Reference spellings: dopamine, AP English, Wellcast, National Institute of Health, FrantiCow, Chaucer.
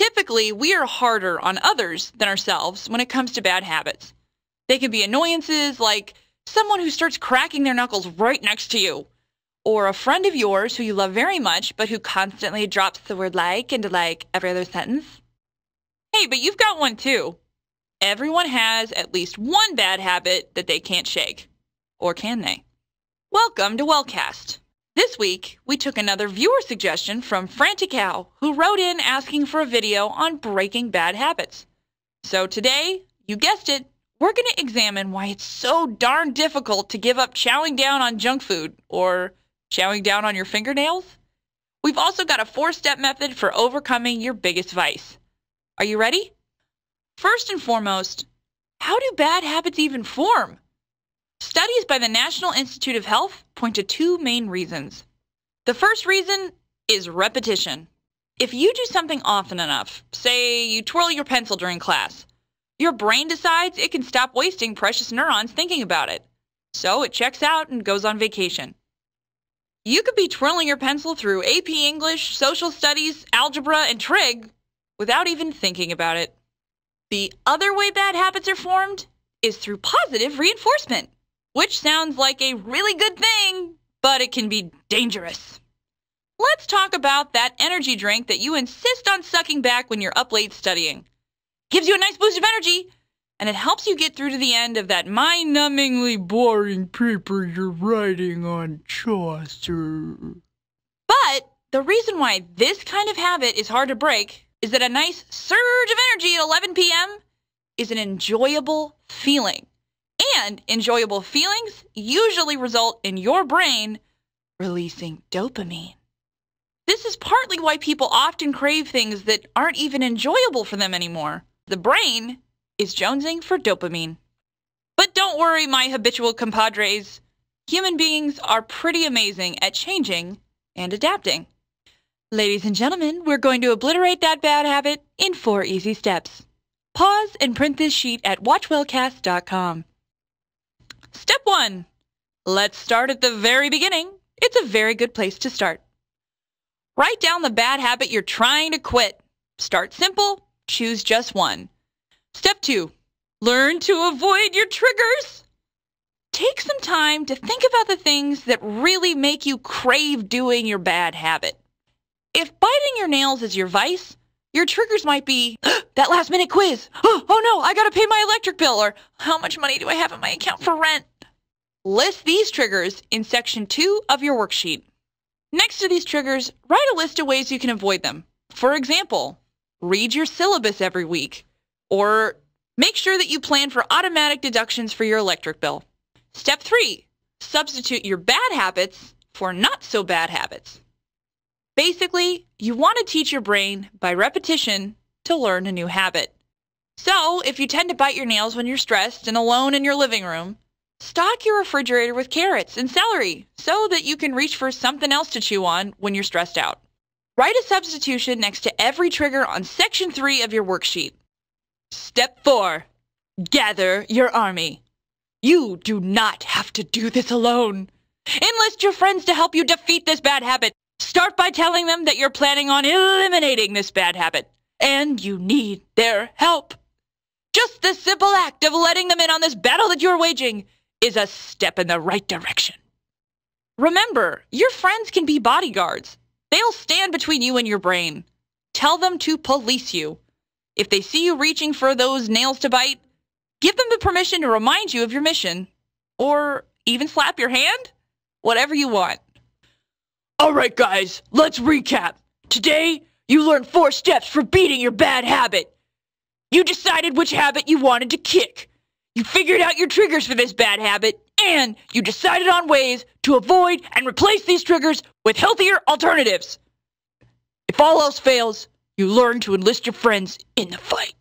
Typically, we are harder on others than ourselves when it comes to bad habits. They can be annoyances like someone who starts cracking their knuckles right next to you, or a friend of yours who you love very much but who constantly drops the word like into like every other sentence. Hey, but you've got one too. Everyone has at least one bad habit that they can't shake. Or can they? Welcome to Wellcast. This week, we took another viewer suggestion from FrantiCow, who wrote in asking for a video on breaking bad habits. So today, you guessed it, we're going to examine why it's so darn difficult to give up chowing down on junk food or chowing down on your fingernails. We've also got a 4-step method for overcoming your biggest vice. Are you ready? First and foremost, how do bad habits even form? Studies by the National Institute of Health point to 2 main reasons. The first reason is repetition. If you do something often enough, say you twirl your pencil during class, your brain decides it can stop wasting precious neurons thinking about it. So it checks out and goes on vacation. You could be twirling your pencil through AP English, social studies, algebra, and trig without even thinking about it. The other way bad habits are formed is through positive reinforcement, which sounds like a really good thing, but it can be dangerous. Let's talk about that energy drink that you insist on sucking back when you're up late studying. Gives you a nice boost of energy, and it helps you get through to the end of that mind-numbingly boring paper you're writing on Chaucer. But the reason why this kind of habit is hard to break is that a nice surge of energy at 11 p.m. is an enjoyable feeling, and enjoyable feelings usually result in your brain releasing dopamine. This is partly why people often crave things that aren't even enjoyable for them anymore. The brain is jonesing for dopamine. But don't worry, my habitual compadres. Human beings are pretty amazing at changing and adapting. Ladies and gentlemen, we're going to obliterate that bad habit in 4 easy steps. Pause and print this sheet at watchwellcast.com. Step 1. Let's start at the very beginning. It's a very good place to start. Write down the bad habit you're trying to quit. Start simple. Choose just one. Step 2. Learn to avoid your triggers. Take some time to think about the things that really make you crave doing your bad habit. If biting your nails is your vice, your triggers might be, that last-minute quiz, oh no, I gotta pay my electric bill, or how much money do I have in my account for rent? List these triggers in Section 2 of your worksheet. Next to these triggers, write a list of ways you can avoid them. For example, read your syllabus every week, or make sure that you plan for automatic deductions for your electric bill. Step 3. Substitute your bad habits for not-so-bad habits. Basically, you want to teach your brain, by repetition, to learn a new habit. So, if you tend to bite your nails when you're stressed and alone in your living room, stock your refrigerator with carrots and celery so that you can reach for something else to chew on when you're stressed out. Write a substitution next to every trigger on Section 3 of your worksheet. Step 4. Gather your army. You do not have to do this alone. Enlist your friends to help you defeat this bad habit. Start by telling them that you're planning on eliminating this bad habit, and you need their help. Just the simple act of letting them in on this battle that you're waging is a step in the right direction. Remember, your friends can be bodyguards. They'll stand between you and your brain. Tell them to police you. If they see you reaching for those nails to bite, give them the permission to remind you of your mission, or even slap your hand, whatever you want. All right, guys, let's recap. Today, you learned 4 steps for beating your bad habit. You decided which habit you wanted to kick. You figured out your triggers for this bad habit, and you decided on ways to avoid and replace these triggers with healthier alternatives. If all else fails, you learn to enlist your friends in the fight.